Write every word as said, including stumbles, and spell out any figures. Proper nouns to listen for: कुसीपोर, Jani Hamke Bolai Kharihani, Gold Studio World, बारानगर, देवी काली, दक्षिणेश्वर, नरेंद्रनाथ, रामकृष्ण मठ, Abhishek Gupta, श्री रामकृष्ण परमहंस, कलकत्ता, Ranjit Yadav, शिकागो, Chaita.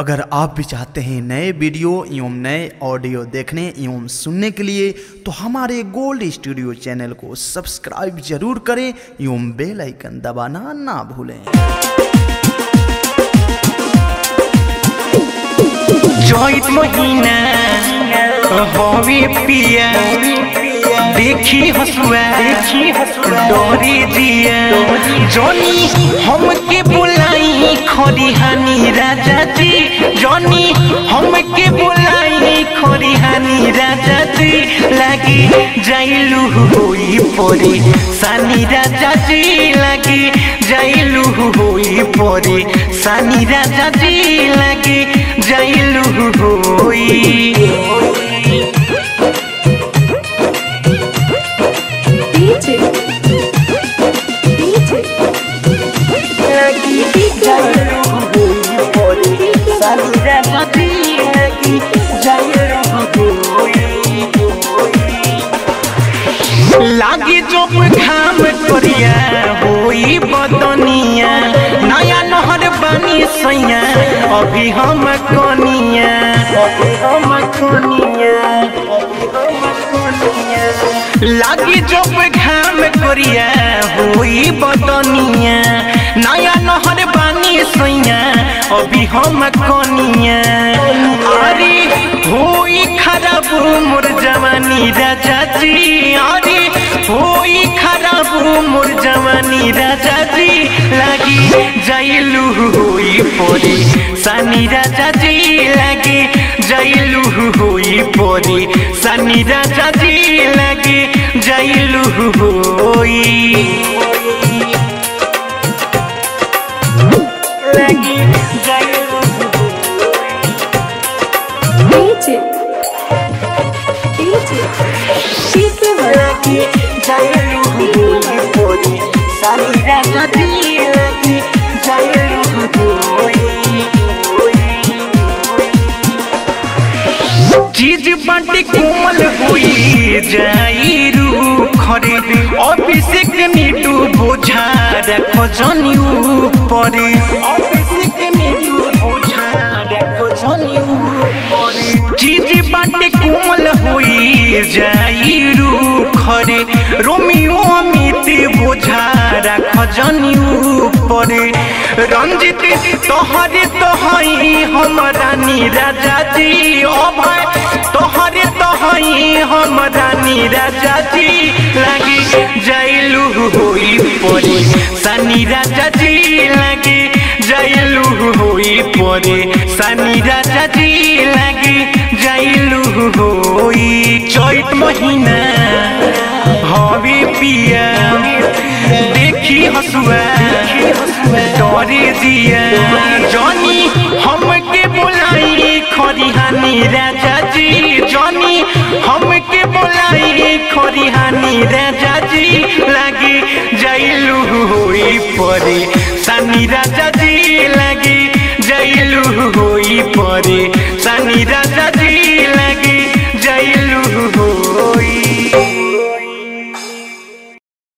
अगर आप भी चाहते हैं नए वीडियो एवं नए ऑडियो देखने एवं सुनने के लिए तो हमारे गोल्ड स्टूडियो चैनल को सब्सक्राइब जरूर करें एवं बेल आइकन दबाना ना भूलें। जोईत महीना बॉबी पिया देखी हसुआ डोरी दिया जॉनी हमके बोलाई खरिहानी राजा जी। जॉनी हमके बोलाई खरिहानी राजा जी लगी जाइलू होई परे सानी राजा जी लगी जाइलू होई परे सानी राजा जी लगी जाइलू होई। लागी जो घाम करिया होई बदनिया नया नहर बनी सैया अभी हम कनिया अभी हम कनिया। लागी जो घाम करिया होई बदनिया नया नहर बनी सैया अभी हम कनिया। अरे होई खराब मोर जवानी राजा जी। अरे होई खराब मोर जवानी राजा जी लगी जाइलू होई परे सानी राजा जी लगी जाइलू होई परे सानी राजा जी लगी जाइलू होई। चीज बाटी कोमल हुई जाई रू खरे अभिषेक नीटू बोझा रखो जनी ऊपरे अभिषेक नीटू बोझा रखो जनी ऊपरे। चीज बाटी कोमल हुई जाई रू खरे रोमियो अमित बोझा रखो जनी ऊपरे। रंजित तोहरे तो हई हमरानी राजा जी। ओ भाई तोहरे तो हई हमरानी राजा जी लगी जाइलू होई परे सानी राजा जी लगी जाइलू होई परे सानी राजा जी लगी जाइलू होई। चैत महीना हवे पिया देखी हसुआ डोरी दिया जॉनी हमके बोलाई खरिहानी राजा जी। जॉनी हमके बोलाई खरिहानी राजा जी लगी जाइलू होई परे सानी राजा जी लगी जाइलू होई परे